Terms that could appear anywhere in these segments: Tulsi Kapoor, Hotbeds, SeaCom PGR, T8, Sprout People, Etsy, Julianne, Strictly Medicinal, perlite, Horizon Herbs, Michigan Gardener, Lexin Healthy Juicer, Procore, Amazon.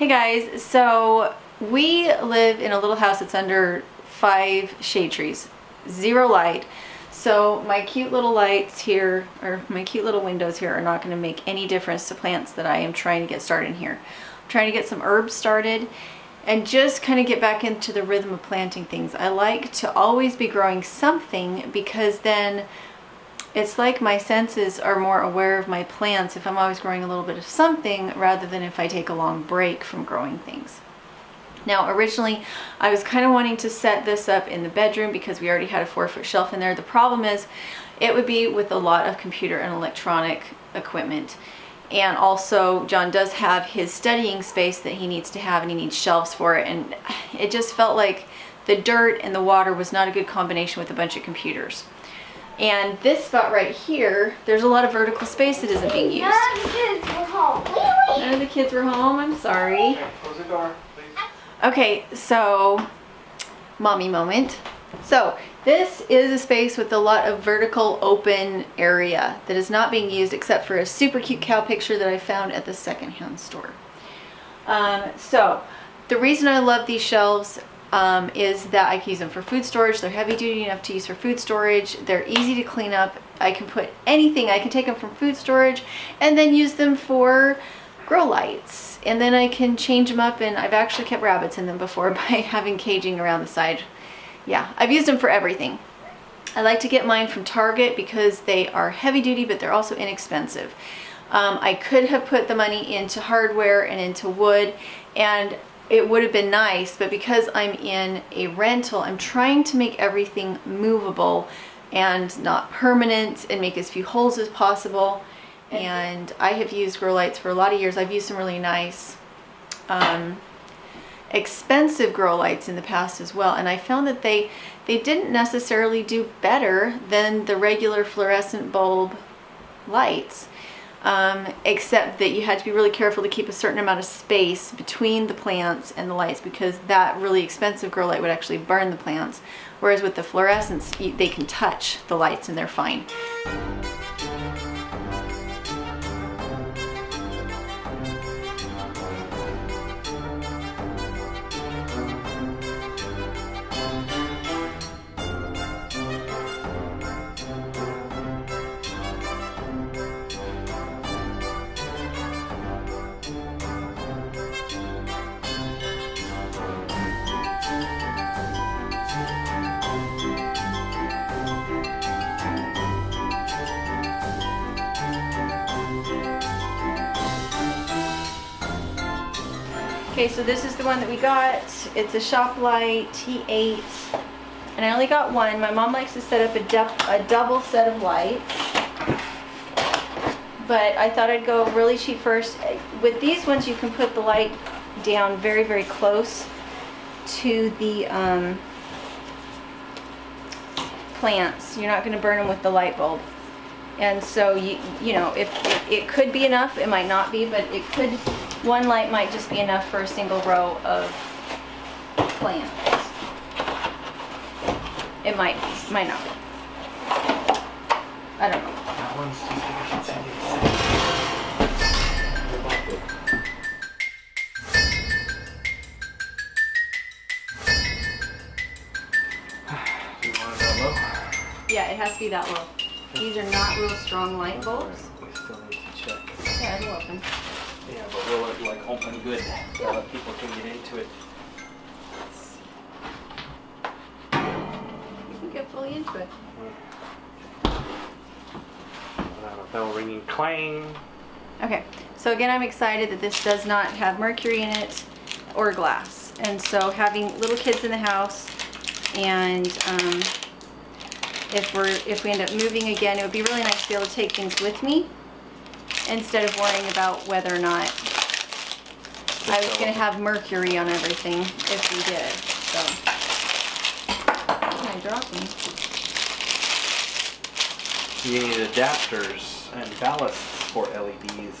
Hey guys, so we live in a little house that's under 5 shade trees, 0 light. So my cute little lights here, or my cute little windows here, are not going to make any difference to plants that I am trying to get started in here. I'm trying to get some herbs started and just kind of get back into the rhythm of planting things. I like to always be growing something because then it's like my senses are more aware of my plants if I'm always growing a little bit of something rather than if I take a long break from growing things. Now originally I was kind of wanting to set this up in the bedroom because we already had a 4-foot shelf in there. The problem is it would be with a lot of computer and electronic equipment, and also John does have his studying space that he needs to have, and he needs shelves for it, and it just felt like the dirt and the water was not a good combination with a bunch of computers. And this spot right here, there's a lot of vertical space that isn't being used. None of the kids were home. Really? None of the kids were home, I'm sorry. Okay, close the door, please. Okay, so, mommy moment. So, this is a space with a lot of vertical open area that is not being used except for a super cute cow picture that I found at the secondhand store. So, the reason I love these shelves is that I can use them for food storage. They're heavy duty enough to use for food storage. They're easy to clean up. I can put anything. I can take them from food storage and then use them for grow lights. And then I can change them up, and I've actually kept rabbits in them before by having caging around the side. Yeah, I've used them for everything. I like to get mine from Target because they are heavy duty, but they're also inexpensive. I could have put the money into hardware and into wood, and it would have been nice, but because I'm in a rental, I'm trying to make everything movable and not permanent and make as few holes as possible. And I have used grow lights for a lot of years. I've used some really nice, expensive grow lights in the past as well. And I found that they didn't necessarily do better than the regular fluorescent bulb lights. Except that you had to be really careful to keep a certain amount of space between the plants and the lights, because that really expensive grow light would actually burn the plants, whereas with the fluorescents they can touch the lights and they're fine. Okay, so this is the one that we got. It's a shop light, T8, and I only got one. My mom likes to set up a double set of lights, but I thought I'd go really cheap first. With these ones, you can put the light down very, very close to the plants. You're not going to burn them with the light bulb. And so, you know, if it could be enough, it might not be, but it could, one light might just be enough for a single row of plants. It might not be. I don't know. That one's just going to continue. Do you want it that low? Yeah, it has to be that low. These are not real strong light bulbs. We still need to check. Yeah, it'll open. Yeah, but will it like open good so yeah, that people can get into it? Let's see. You can get fully into it. Without a bell ringing clang. Okay, so again, I'm excited that this does not have mercury in it or glass. And so having little kids in the house, and if we end up moving again, it would be really nice to be able to take things with me instead of worrying about whether or not I was going to have mercury on everything if we did. So can I drop them? You need adapters and ballasts for LEDs.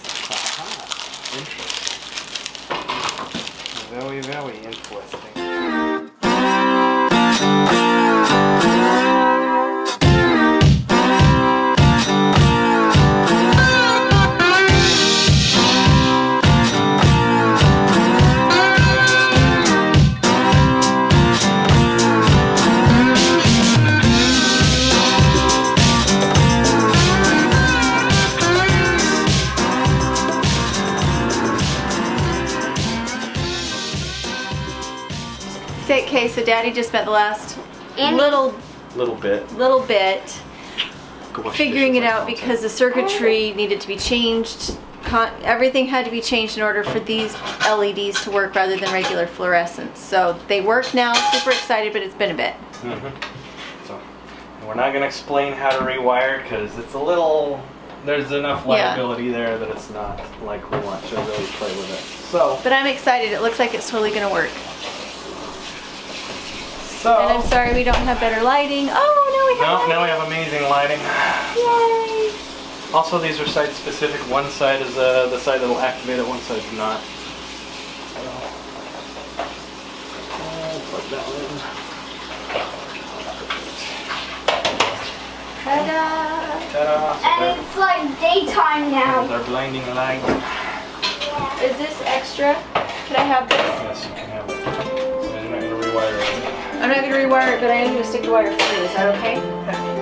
Aha, interesting. Very, very interesting. Okay, so Daddy just spent the last little bit figuring it out because the circuitry needed to be changed. Everything had to be changed in order for these LEDs to work rather than regular fluorescents. So they work now. Super excited, but it's been a bit. Mm-hmm. So we're not going to explain how to rewire because it's a little. There's enough liability there that it's not like we want to really play with it. So. But I'm excited. It looks like it's totally going to work. So. And I'm sorry we don't have better lighting. Oh no, we have. No, now we have amazing lighting. Yay! Also, these are site specific. One side is the side that will activate it. One side's not. Plug that in. Ta-da! And it's like daytime now. They're blinding light. Is this extra? Can I have this? Yes, you can have it. I'm not going to rewire it. I'm not going to rewire it, but I am going to stick the wire through. Is that okay? Okay.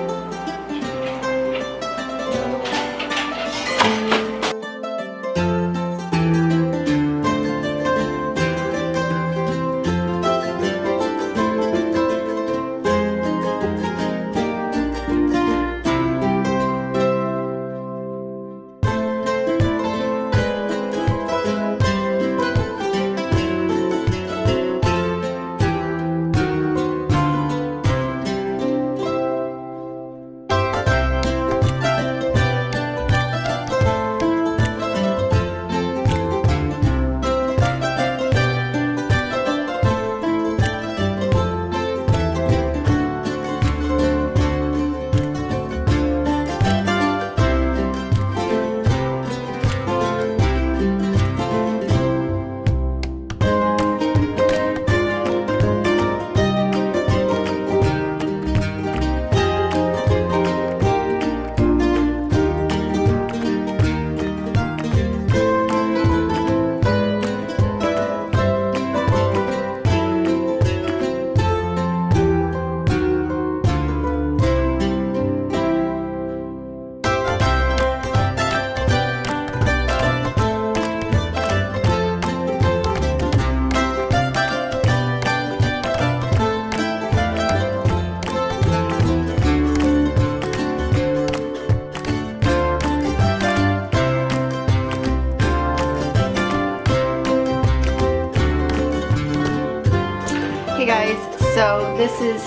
So this is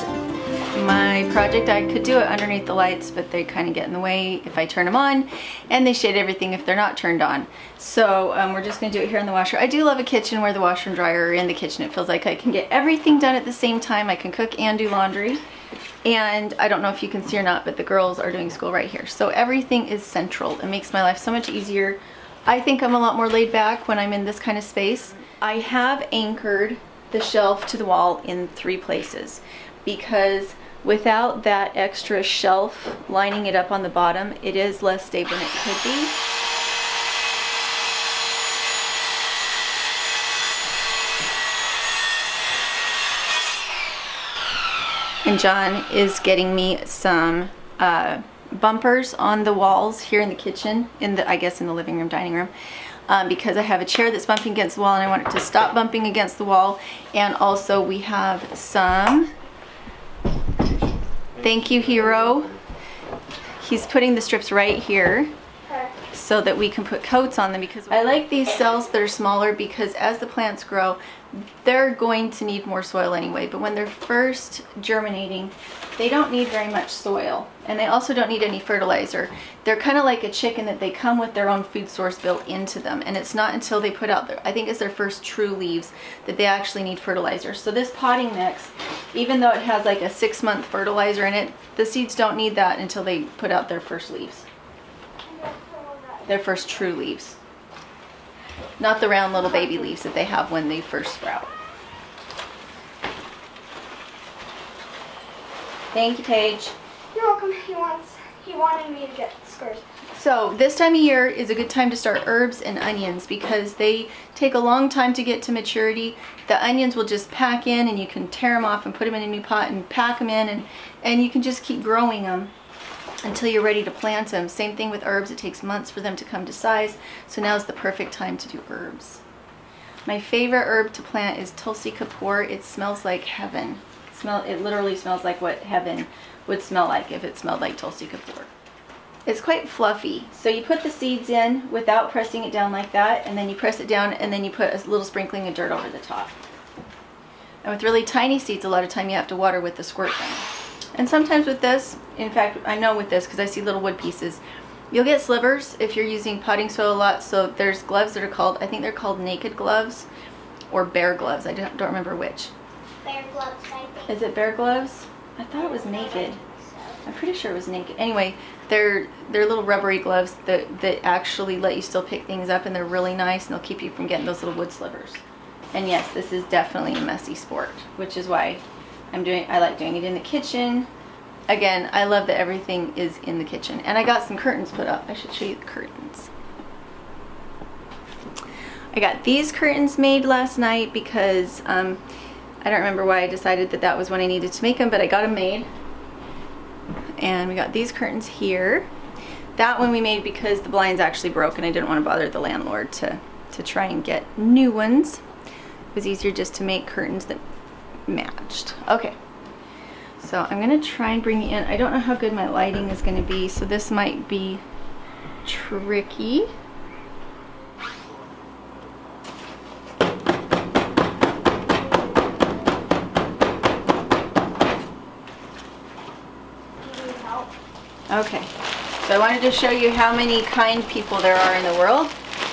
my project. I could do it underneath the lights, but they kind of get in the way if I turn them on, and they shade everything if they're not turned on. So we're just going to do it here in the washer. I do love a kitchen where the washer and dryer are in the kitchen. It feels like I can get everything done at the same time. I can cook and do laundry. And I don't know if you can see or not, but the girls are doing school right here. So everything is central. It makes my life so much easier. I think I'm a lot more laid back when I'm in this kind of space. I have anchored the shelf to the wall in 3 places because without that extra shelf lining it up on the bottom, it is less stable than it could be. And John is getting me some bumpers on the walls here in the kitchen, in the, I guess, in the living room, dining room. Because I have a chair that's bumping against the wall and I want it to stop bumping against the wall. And also we have some, thank you Hero, he's putting the strips right here so that we can put coats on them, because I like these cells that are smaller because as the plants grow, they're going to need more soil anyway, but when they're first germinating, they don't need very much soil, and they also don't need any fertilizer. They're kind of like a chicken that they come with their own food source built into them, and it's not until they put out their, I think it's their first true leaves that they actually need fertilizer. So this potting mix, even though it has like a 6-month fertilizer in it, the seeds don't need that until they put out their first leaves. Their first true leaves. Not the round little baby leaves that they have when they first sprout. Thank you, Paige. You're welcome. He wanted me to get scurvy. So this time of year is a good time to start herbs and onions because they take a long time to get to maturity. The onions will just pack in and you can tear them off and put them in a new pot and pack them in, and you can just keep growing them until you're ready to plant them. Same thing with herbs, it takes months for them to come to size, so now's the perfect time to do herbs. My favorite herb to plant is Tulsi Kapoor. It smells like heaven. It literally smells like what heaven would smell like if it smelled like Tulsi Kapoor. It's quite fluffy. So you put the seeds in without pressing it down like that, and then you press it down, and then you put a little sprinkling of dirt over the top. And with really tiny seeds, a lot of time you have to water with the squirt gun. And sometimes with this, in fact, I know with this because I see little wood pieces, you'll get slivers if you're using potting soil a lot. So there's gloves that are called, I think they're called naked gloves or bear gloves. I don't remember which. Bear gloves, I think. Is it bear gloves? I thought it was naked. I'm pretty sure it was naked. Anyway, they're little rubbery gloves that actually let you still pick things up, and they're really nice, and they'll keep you from getting those little wood slivers. And yes, this is definitely a messy sport, which is why I like doing it in the kitchen. Again, I love that everything is in the kitchen. And I got some curtains put up. I should show you the curtains. I got these curtains made last night because I don't remember why I decided that that was when I needed to make them, but I got them made. And we got these curtains here. That one we made because the blinds actually broke and I didn't want to bother the landlord to try and get new ones. It was easier just to make curtains that matched. Okay, so I'm gonna try and bring you in. I don't know how good my lighting is gonna be, so this might be tricky. Okay, so I wanted to show you how many kind people there are in the world.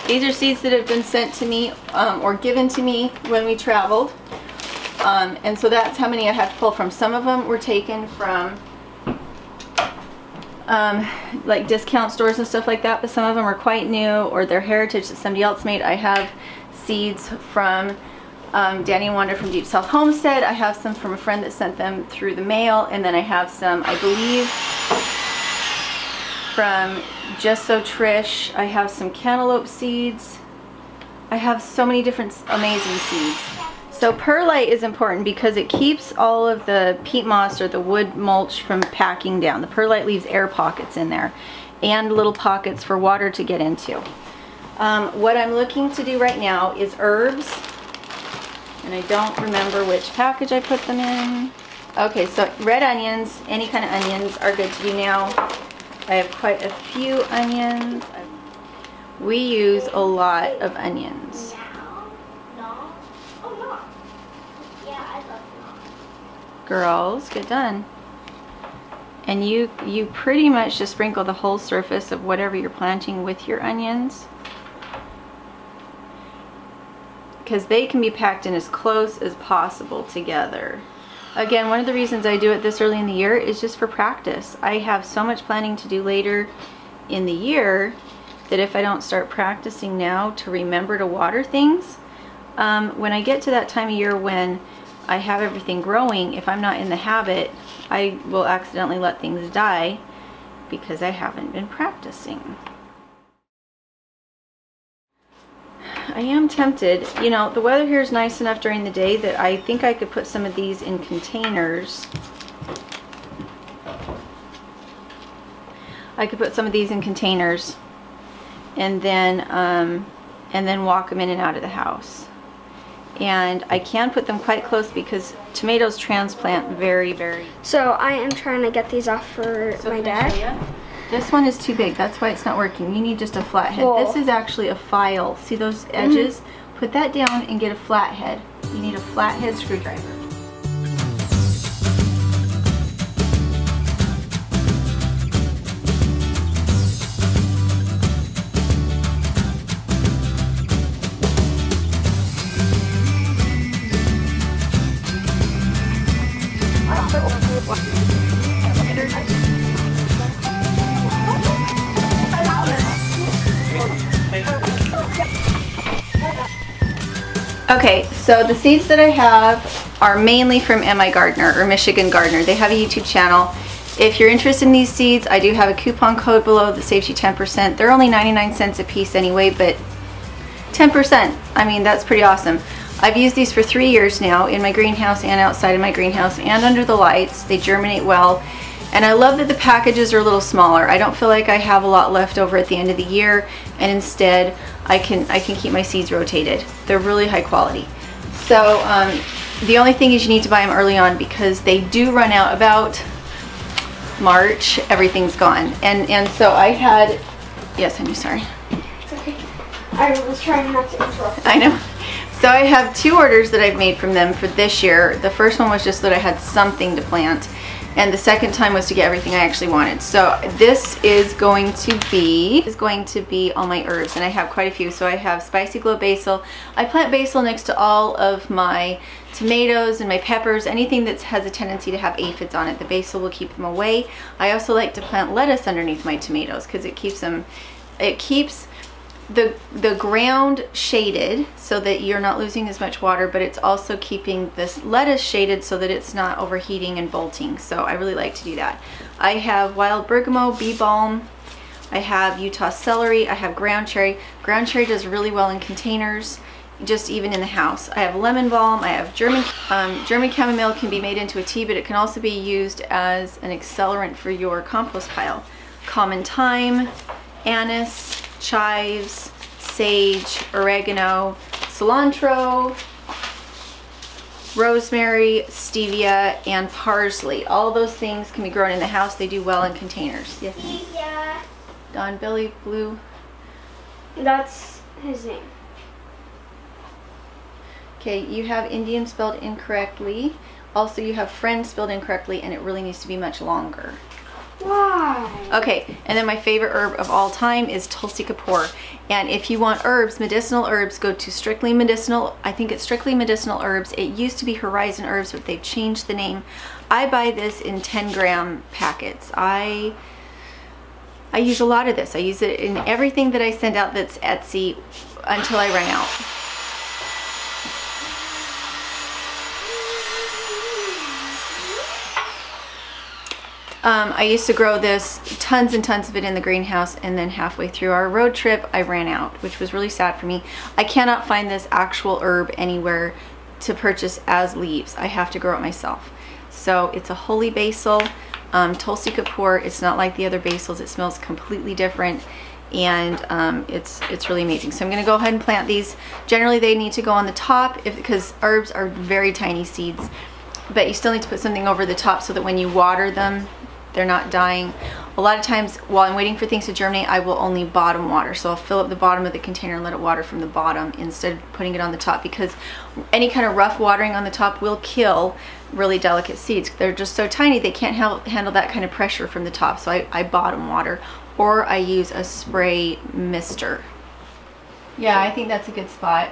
These are seeds that have been sent to me or given to me when we traveled. And so that's how many I have to pull from. Some of them were taken from like discount stores and stuff like that, but some of them are quite new or they're heritage that somebody else made. I have seeds from Danny and Wanda from Deep South Homestead. I have some from a friend that sent them through the mail, and then I have some, I believe, from Just So Trish. I have some cantaloupe seeds. I have so many different amazing seeds. So perlite is important because it keeps all of the peat moss or the wood mulch from packing down. The perlite leaves air pockets in there and little pockets for water to get into. What I'm looking to do right now is herbs, and I don't remember which package I put them in. Okay, so red onions, any kind of onions are good to do now. I have quite a few onions. We use a lot of onions. Girls, get done. And you pretty much just sprinkle the whole surface of whatever you're planting with your onions, because they can be packed in as close as possible together. Again, one of the reasons I do it this early in the year is just for practice. I have so much planning to do later in the year that if I don't start practicing now to remember to water things, when I get to that time of year when I have everything growing, if I'm not in the habit, I will accidentally let things die because I haven't been practicing. I am tempted, you know, the weather here is nice enough during the day that I think I could put some of these in containers. I could put some of these in containers and then walk them in and out of the house. And I can put them quite close because tomatoes transplant very, very. So I am trying to get these off for my dad. This one is too big, that's why it's not working. You need just a flat head. Whoa. This is actually a file. See those edges? Mm-hmm. Put that down and get a flat head. You need a flat head screwdriver. Okay, so the seeds that I have are mainly from MI Gardener or Michigan Gardener. They have a YouTube channel. If you're interested in these seeds, I do have a coupon code below that saves you 10%. They're only 99 cents a piece anyway, but 10%, I mean, that's pretty awesome. I've used these for 3 years now in my greenhouse and outside of my greenhouse and under the lights. They germinate well. And I love that the packages are a little smaller. I don't feel like I have a lot left over at the end of the year, and instead I can keep my seeds rotated. They're really high quality. So the only thing is you need to buy them early on, because they do run out about March. Everything's gone. And so I had, yes, I'm sorry. It's okay. I was trying not to interrupt. I know. So I have two orders that I've made from them for this year. The first one was just that I had something to plant, and the second time was to get everything I actually wanted. So this is going to be all my herbs, and I have quite a few. So I have spicy glow basil. I plant basil next to all of my tomatoes and my peppers. Anything that has a tendency to have aphids on it, the basil will keep them away. I also like to plant lettuce underneath my tomatoes because it keeps them, it keeps the ground shaded so that you're not losing as much water, but it's also keeping this lettuce shaded so that it's not overheating and bolting. So I really like to do that. I have wild bergamot, bee balm. I have Utah celery. I have ground cherry. Ground cherry does really well in containers, just even in the house. I have lemon balm. I have German chamomile. Can be made into a tea, but it can also be used as an accelerant for your compost pile. Common thyme, anise, chives, sage, oregano, cilantro, rosemary, stevia, and parsley. All those things can be grown in the house. They do well in containers. Yes. Yeah. Don Billy Blue. That's his name. Okay, you have Indian spelled incorrectly. Also, you have friend spelled incorrectly, and it really needs to be much longer. Why? Okay, and then my favorite herb of all time is Tulsi Kapoor. And if you want herbs, medicinal herbs, go to Strictly Medicinal. I think it's Strictly Medicinal Herbs. It used to be Horizon Herbs, but they've changed the name. I buy this in 10-gram packets. I use a lot of this. I use it in everything that I send out that's Etsy until I run out. I used to grow this, tons and tons of it in the greenhouse, and then halfway through our road trip, I ran out, which was really sad for me. I cannot find this actual herb anywhere to purchase as leaves. I have to grow it myself. So it's a holy basil, Tulsi Kapoor. It's not like the other basils. It smells completely different, and it's really amazing. So I'm going to go ahead and plant these. Generally, they need to go on the top because herbs are very tiny seeds, but you still need to put something over the top so that when you water them, they're not dying. A lot of times while I'm waiting for things to germinate, I will only bottom water. So I'll fill up the bottom of the container and let it water from the bottom instead of putting it on the top, because any kind of rough watering on the top will kill really delicate seeds. They're just so tiny they can't handle that kind of pressure from the top. So I bottom water, or I use a spray mister. Yeah, I think that's a good spot.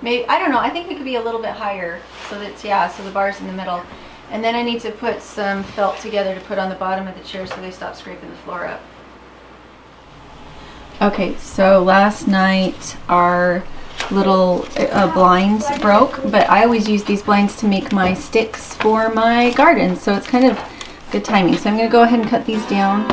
Maybe, I don't know, I think we could be a little bit higher so that's, yeah, so the bar's in the middle. And then I need to put some felt together to put on the bottom of the chair so they stop scraping the floor up. Okay, so last night our little blinds broke, but I always use these blinds to make my sticks for my garden, so it's kind of good timing. So I'm going to go ahead and cut these down.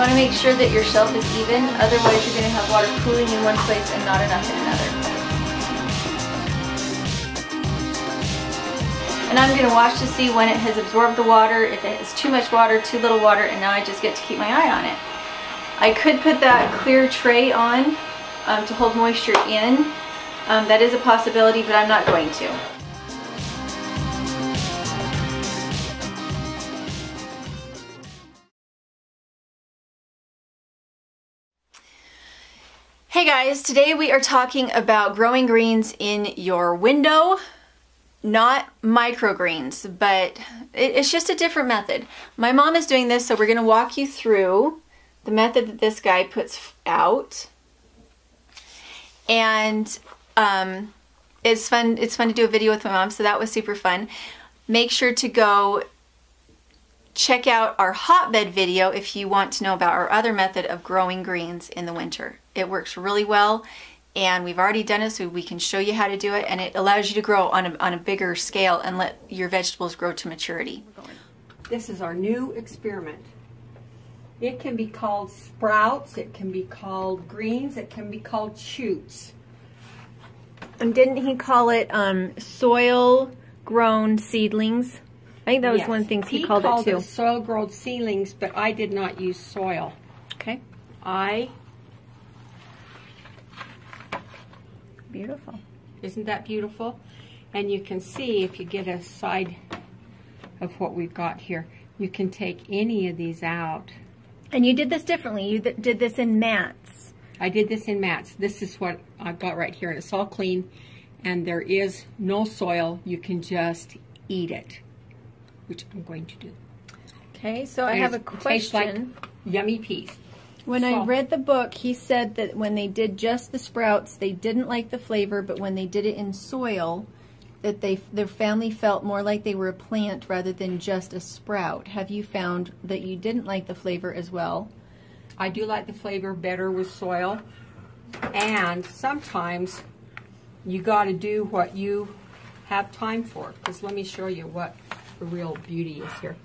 You want to make sure that your shelf is even, otherwise you're going to have water pooling in one place and not enough in another. And I'm going to watch to see when it has absorbed the water, if it has too much water, too little water, and now I just get to keep my eye on it. I could put that clear tray on to hold moisture in. That is a possibility, but I'm not going to. Hey guys, today we are talking about growing greens in your window. Not microgreens, but it's just a different method. My mom is doing this, so we're going to walk you through the method that this guy puts out. And it's fun to do a video with my mom, so that was super fun. Make sure to go check out our hotbed video if you want to know about our other method of growing greens in the winter. It works really well, and we've already done it, so we can show you how to do it, and it allows you to grow on a bigger scale and let your vegetables grow to maturity. This is our new experiment. It can be called sprouts, it can be called greens, it can be called shoots. And didn't he call it soil-grown seedlings? I think that was one of the things he called it too. He called it soil-grown seedlings, but I did not use soil. Okay. Beautiful. Isn't that beautiful? And you can see, if you get a side of what we've got here, you can take any of these out. And you did this differently. You did this in mats. I did this in mats. This is what I've got right here, and it's all clean, and there is no soil. You can just eat it, which I'm going to do. Okay, so I have a question. It tastes like yummy peas. When I read the book, he said that when they did just the sprouts, they didn't like the flavor, but when they did it in soil, that their family felt more like they were a plant rather than just a sprout. Have you found that you didn't like the flavor as well? I do like the flavor better with soil, and sometimes you got to do what you have time for, because let me show you what the real beauty is here.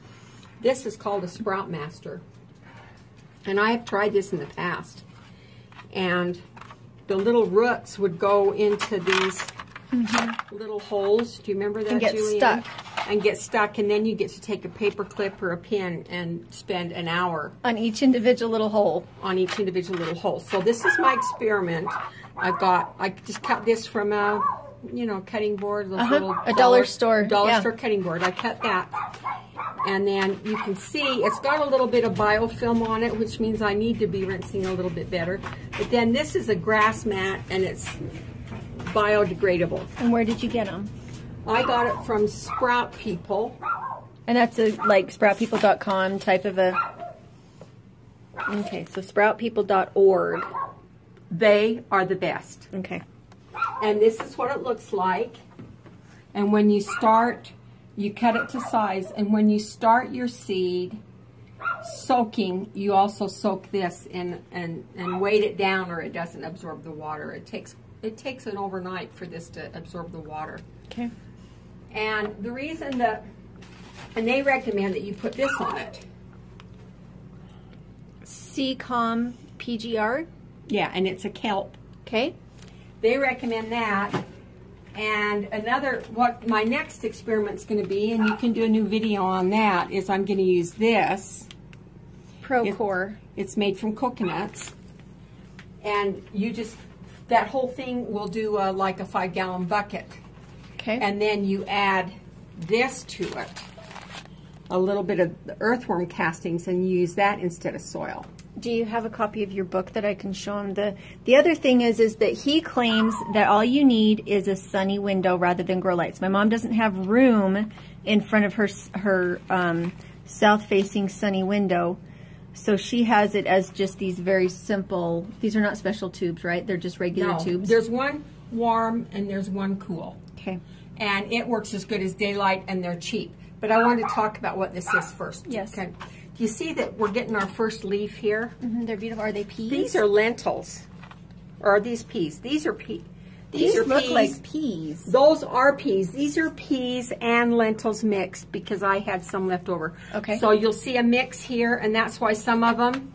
This is called a Sprout Master. And I have tried this in the past, and the little roots would go into these little holes. Do you remember that, Julian? And get stuck. And get stuck, and then you get to take a paper clip or a pin and spend an hour on each individual little hole. On each individual little hole. So this is my experiment. I just cut this from a cutting board, a dollar store cutting board. I cut that. And then you can see it's got a little bit of biofilm on it, which means I need to be rinsing a little bit better. But then this is a grass mat, and it's biodegradable. And where did you get them? I got it from Sprout People. And that's like sproutpeople.com type of a... Okay, so sproutpeople.org. They are the best. Okay. And this is what it looks like. And when you start... You cut it to size, and when you start your seed soaking, you also soak this and weight it down, or it doesn't absorb the water. It takes an overnight for this to absorb the water. Okay. And the reason that, and they recommend that you put this on it. SeaCom PGR? Yeah, and it's a kelp. Okay. They recommend that. And another, what my next experiment's going to be, and you can do a new video on that, is I'm going to use this. Procore. It's made from coconuts. And you just, that whole thing will do like a 5-gallon bucket. Okay. And then you add this to it, a little bit of earthworm castings, and you use that instead of soil. Do you have a copy of your book that I can show him? The other thing is that he claims that all you need is a sunny window rather than grow lights. My mom doesn't have room in front of her south-facing sunny window, so she has it as just these very simple. These are not special tubes, right? They're just regular tubes. There's one warm and there's one cool. Okay. And it works as good as daylight, and they're cheap. But I want to talk about what this is first. Yes. Okay. You see that we're getting our first leaf here? Mm-hmm, they're beautiful. Are they peas? These are lentils. Or are these peas? These are peas. These look like peas. Those are peas. These are peas and lentils mixed, because I had some left over. Okay. So you'll see a mix here, and that's why some of them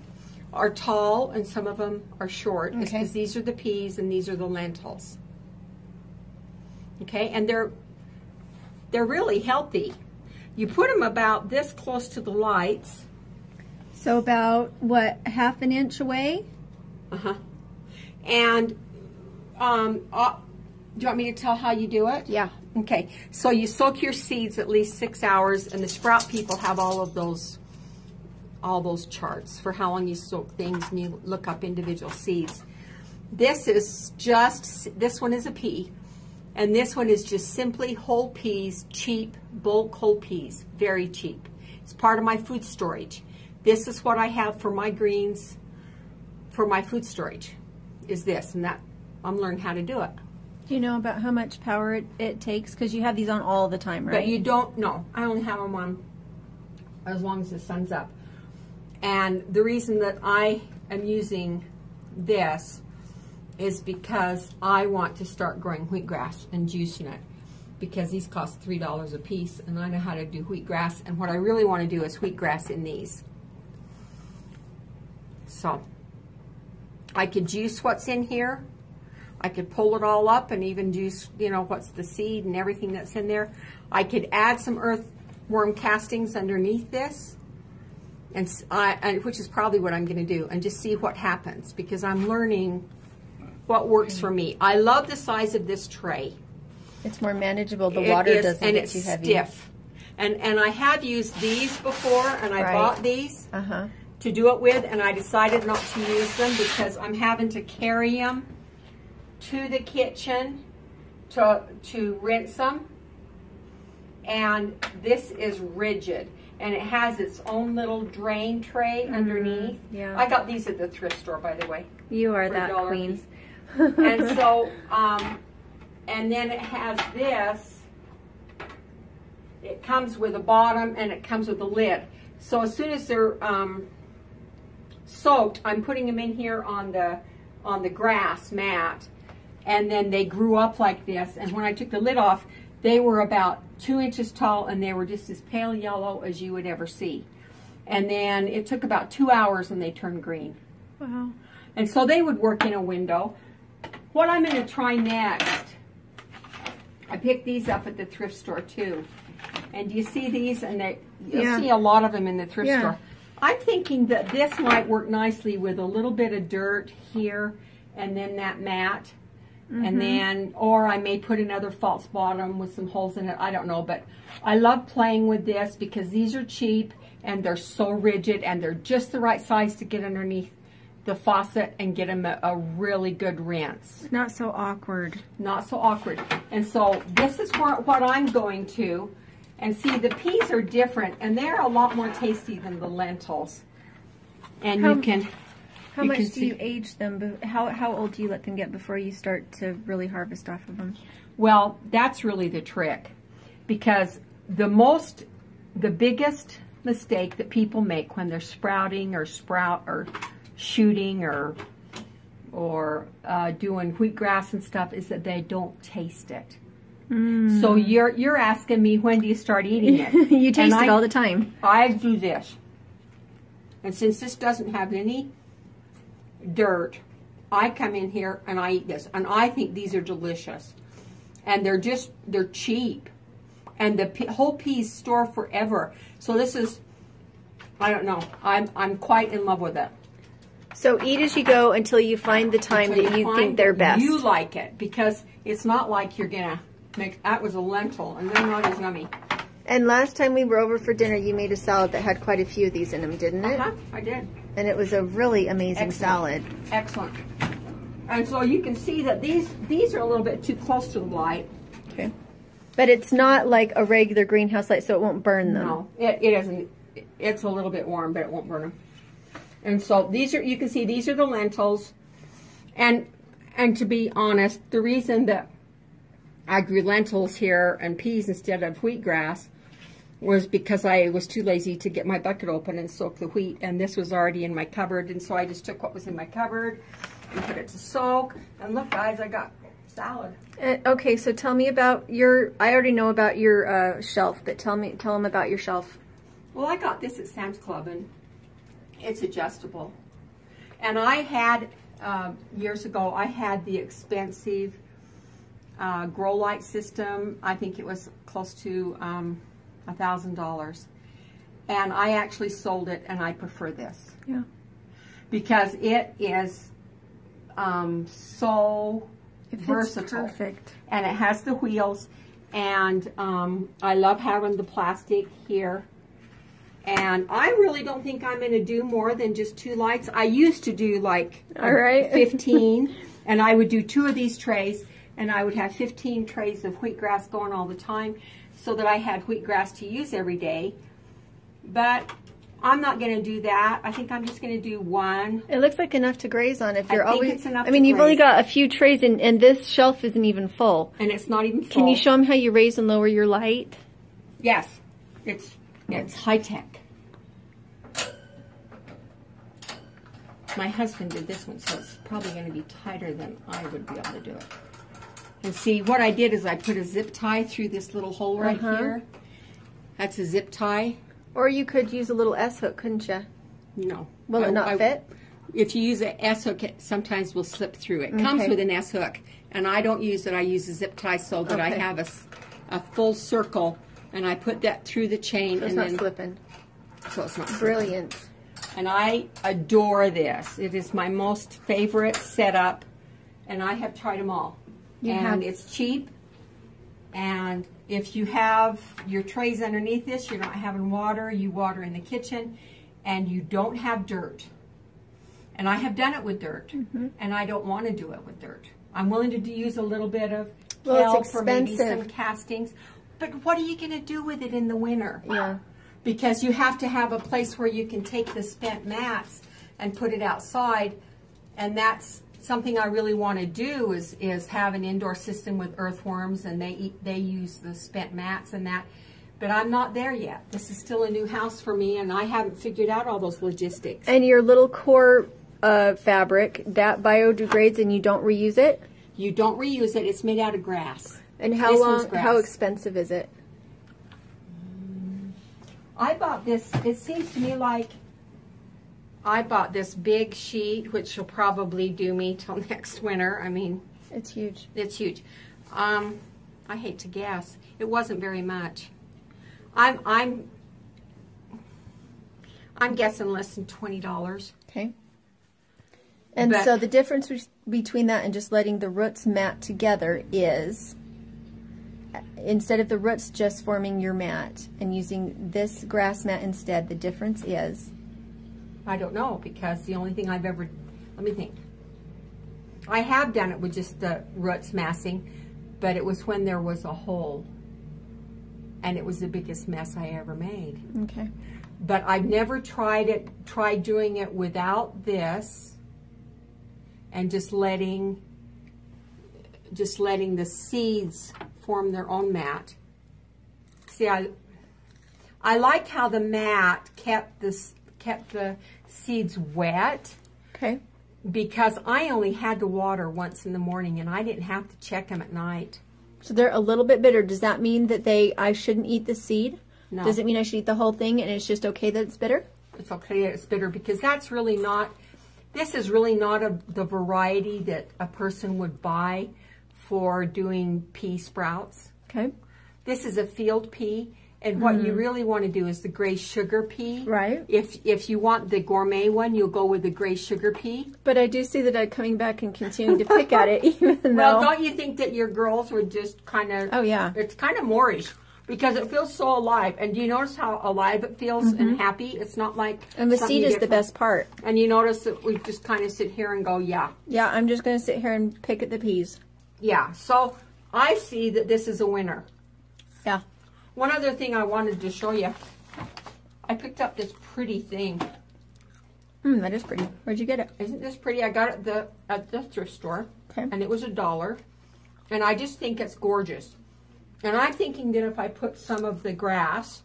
are tall and some of them are short. Okay. It's because these are the peas and these are the lentils. Okay, and they're really healthy. You put them about this close to the lights. So about, what, half an inch away? Uh-huh. And do you want me to tell how you do it? Yeah. Okay. So you soak your seeds at least 6 hours, and the Sprout People have all those charts for how long you soak things, and you look up individual seeds. This is just, this one is a pea, and this one is just simply whole peas, cheap, bulk whole peas, very cheap. It's part of my food storage. This is what I have for my greens, for my food storage, is this, and that I'm learning how to do it. Do you know about how much power it takes? Because you have these on all the time, right? But you don't, no, I only have them on as long as the sun's up. And the reason that I am using this is because I want to start growing wheatgrass and juicing it, because these cost $3 a piece, and I know how to do wheatgrass, and what I really want to do is wheatgrass in these. So I could juice what's in here. I could pull it all up and even juice, you know, what's the seed and everything that's in there. I could add some earthworm castings underneath this, and which is probably what I'm going to do, and just see what happens, because I'm learning what works for me. I love the size of this tray. It's more manageable. The water doesn't get too heavy. And it's stiff. And I have used these before, and I bought these to do it with, and I decided not to use them because I'm having to carry them to the kitchen to rinse them. And this is rigid, and it has its own little drain tray underneath. Yeah. I got these at the thrift store, by the way. You are that queen. And so, and then it has this. It comes with a bottom, and it comes with a lid. So as soon as they're soaked, I'm putting them in here on the grass mat, and then they grew up like this. And when I took the lid off, they were about 2 inches tall, and they were just as pale yellow as you would ever see. And then it took about 2 hours, and they turned green. Wow. And so they would work in a window. What I'm going to try next, I picked these up at the thrift store too. And do you see these? And you'll see a lot of them in the thrift store. I'm thinking that this might work nicely with a little bit of dirt here, and then that mat. And then, or I may put another false bottom with some holes in it. I don't know, but I love playing with this because these are cheap and they're so rigid, and they're just the right size to get underneath the faucet and get them a really good rinse. Not so awkward. Not so awkward. And so this is what I'm going to. And see, the peas are different, and they're a lot more tasty than the lentils. And you can... How much do you age them? How old do you let them get before you start to really harvest off of them? Well, that's really the trick, because the biggest mistake that people make when they're sprouting or shooting or doing wheatgrass and stuff is that they don't taste it. Mm. So you're asking me, when do you start eating it? You taste it all the time. I do this, and since this doesn't have any dirt, I come in here and I eat this, and I think these are delicious, and they're cheap, and the whole peas store forever. So this is, I don't know, I'm quite in love with it. So eat as you go until you find the time that you think they're best. You like it, because it's not like you're gonna make, that was a lentil, and they're not as yummy. And last time we were over for dinner, you made a salad that had quite a few of these in them, didn't it? I did. And it was a really amazing salad. Excellent. And so you can see that these are a little bit too close to the light. Okay. But it's not like a regular greenhouse light, so it won't burn them. No, it isn't. It's a little bit warm, but it won't burn them. And so these are, you can see these are the lentils. And to be honest, the reason that I grew lentils here and peas instead of wheatgrass was because I was too lazy to get my bucket open and soak the wheat, and this was already in my cupboard, and so I just took what was in my cupboard and put it to soak. And look, guys, I got salad. Okay, so tell me about your, I already know about your shelf, but tell them about your shelf. Well, I got this at Sam's Club, and it's adjustable. And I had, years ago, I had the expensive grow light system. I think it was close to, $1,000, and I actually sold it, and I prefer this. Yeah, because it is so versatile. Perfect. And it has the wheels, and I love having the plastic here. And I really don't think I'm going to do more than just 2 lights. I used to do like 15 And I would do 2 of these trays, and I would have 15 trays of wheatgrass going all the time so that I had wheatgrass to use every day. But I'm not going to do that. I think I'm just going to do 1. It looks like enough to graze on if you're always. I mean, you've only got a few trays, and this shelf isn't even full. And it's not even full. Can you show them how you raise and lower your light? Yes, it's high tech. My husband did this one, so it's probably going to be tighter than I would be able to do it. And see, what I did is I put a zip tie through this little hole right here. That's a zip tie. Or you could use a little S-hook, couldn't you? No. Will it not fit? If you use an S-hook, it sometimes will slip through. It comes with an S-hook, and I don't use it. I use a zip tie so that I have a full circle, and I put that through the chain. So it's not slipping. So it's not slipping. Brilliant. And I adore this. It is my most favorite setup, and I have tried them all. And it's cheap, and if you have your trays underneath this, you're not having water, you water in the kitchen, and you don't have dirt. And I have done it with dirt, and I don't want to do it with dirt. I'm willing to use a little bit of kale for maybe some castings, but what are you going to do with it in the winter? Yeah. Because you have to have a place where you can take the spent mats and put it outside, and that's something I really want to do is have an indoor system with earthworms, and they use the spent mats and that, but I'm not there yet. This is still a new house for me, and I haven't figured out all those logistics. And your little core fabric, that biodegrades and you don't reuse it? You don't reuse it. It's made out of grass. And how how expensive is it? I bought this, it seems to me like I bought this big sheet, which will probably do me till next winter. I mean, it's huge. It's huge. I hate to guess. It wasn't very much. I'm guessing less than $20. Okay. And so the difference between that and just letting the roots mat together is, instead of the roots just forming your mat and using this grass mat instead, the difference is, I don't know, because the only thing I've ever, let me think. I have done it with just the roots massing, but it was when there was a hole, and it was the biggest mess I ever made. Okay. But I've never tried doing it without this, and just letting the seeds form their own mat. See, I like how the mat kept the seeds wet, because I only had to water once in the morning, and I didn't have to check them at night. So they're a little bit bitter. Does that mean that I shouldn't eat the seed? No. Does it mean I should eat the whole thing, and it's just okay that it's bitter? It's okay that it's bitter, because that's really not, this is really not the variety that a person would buy for doing pea sprouts. Okay. This is a field pea. And what you really want to do is the gray sugar pea. Right. If you want the gourmet one, you'll go with the gray sugar pea. But I do see that I'm coming back and continuing to pick at it, even though. Well, don't you think that your girls would just kind of? Oh yeah. It's kind of moorish because it feels so alive. And do you notice how alive it feels and happy? It's not like. And the seed is the best part. And you notice that we just kind of sit here and go, yeah. Yeah, I'm just going to sit here and pick at the peas. Yeah. So I see that this is a winner. Yeah. One other thing I wanted to show you. I picked up this pretty thing. That is pretty. Where'd you get it? Isn't this pretty? I got it at the thrift store, and it was $1. And I just think it's gorgeous. And I'm thinking that if I put some of the grass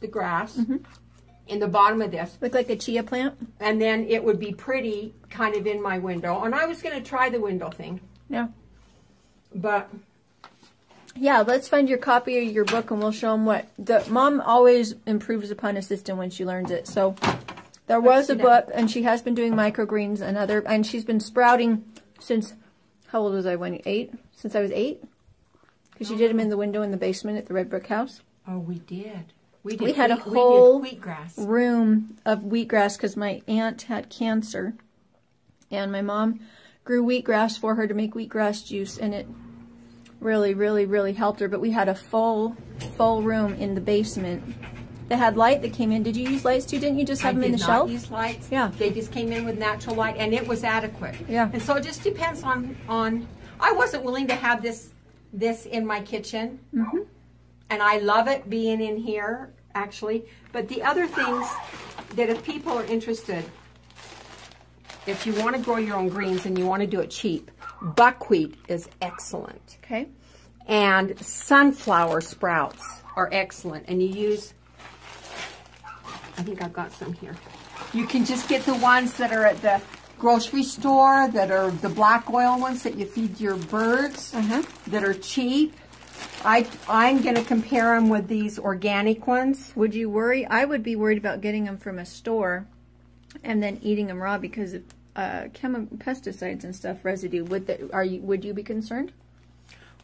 in the bottom of this. Look like a chia plant? And then it would be pretty kind of in my window. And I was going to try the window thing. Yeah. But... yeah, let's find your copy of your book, and we'll show them what... Mom always improves upon a system when she learns it. So there was a book, and she has been doing microgreens and other... and she's been sprouting since... how old was I when? 8? Since I was 8? Because she did them in the window in the basement at the Red Brick House. Oh, we did. We had a whole room of wheatgrass because my aunt had cancer. And my mom grew wheatgrass for her to make wheatgrass juice, and it... really, really, really helped her. But we had a full room in the basement that had light that came in. Did you use lights too? Didn't you just have them in the shelf? I did not use lights. Yeah. They just came in with natural light, and it was adequate. Yeah. And so it just depends on. I wasn't willing to have this in my kitchen, mm-hmm. and I love it being in here actually. But the other things that if people are interested, if you want to grow your own greens and you want to do it cheap, buckwheat is excellent. Okay. And sunflower sprouts are excellent. And you use, I think I've got some here. You can just get the ones that are at the grocery store, that are the black oil ones that you feed your birds, uh-huh. that are cheap. I'm going to compare them with these organic ones. Would you worry? I would be worried about getting them from a store and then eating them raw because of pesticides and stuff, residue. Would you be concerned?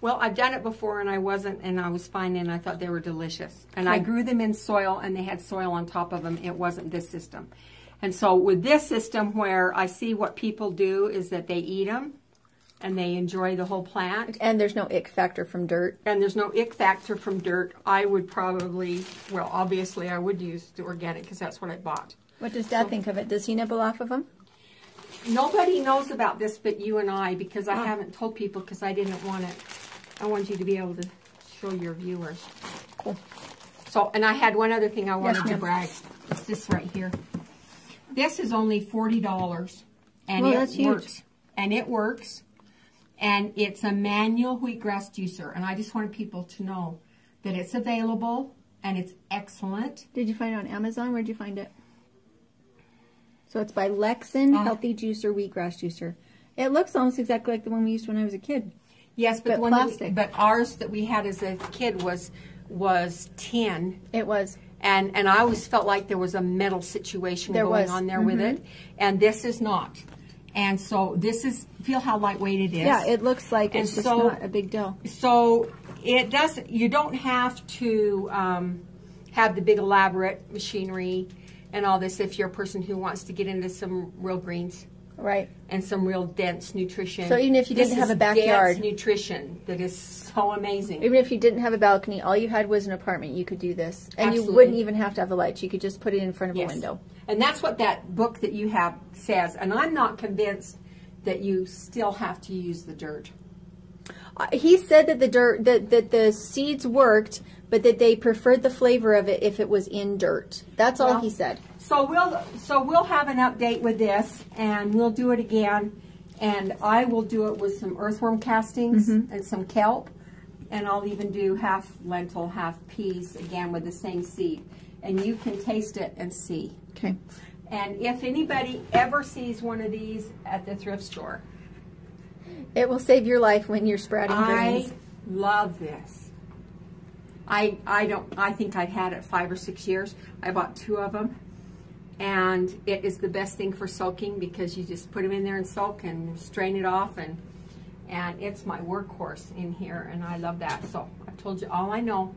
Well, I've done it before, and I wasn't, and I was fine, and I thought they were delicious. And I grew them in soil, and they had soil on top of them. It wasn't this system. And so with this system, where I see what people do is that they eat them, and they enjoy the whole plant. And there's no ick factor from dirt. And there's no ick factor from dirt. I would probably, well, obviously, I would use the organic because that's what I bought. What does Dad think of it? Does he nibble off of them? Nobody knows about this but you and I, because I haven't told people because I didn't want it. I want you to be able to show your viewers. Cool. So, and I had one other thing I wanted to brag. It's this right here. This is only $40, and it works. And it works. And it's a manual wheatgrass juicer. And I just wanted people to know that it's available and it's excellent. Did you find it on Amazon? Where'd you find it? So it's by Lexin Healthy Juicer Wheatgrass Juicer. It looks almost exactly like the one we used when I was a kid. Yes, but one plastic. But ours that we had as a kid was tin. It was. And I always felt like there was a metal situation going on there mm-hmm. with it. And this is not. And so this is, feel how lightweight it is. Yeah, it looks like it's just not a big deal. So it doesn't, you don't have to have the big elaborate machinery and all this if you're a person who wants to get into some real greens. Right. And some real dense nutrition. So even if you didn't have a backyard. Dense nutrition that is so amazing. Even if you didn't have a balcony, all you had was an apartment, you could do this. And absolutely. You wouldn't even have to have a light. You could just put it in front of yes. a window. And that's what that book that you have says. And I'm not convinced that you still have to use the dirt. He said that the dirt, that the seeds worked, but that they preferred the flavor of it if it was in dirt. That's all he said. So we'll have an update with this, and we'll do it again, and I will do it with some earthworm castings mm-hmm. and some kelp, and I'll even do half lentil, half peas again with the same seed, and you can taste it and see. Okay. And if anybody ever sees one of these at the thrift store, it will save your life when you're sprouting greens. I love this. I think I've had it 5 or 6 years. I bought 2 of them. And it is the best thing for soaking because you just put them in there and soak and strain it off, and it's my workhorse in here, and I love that. So I've told you all I know.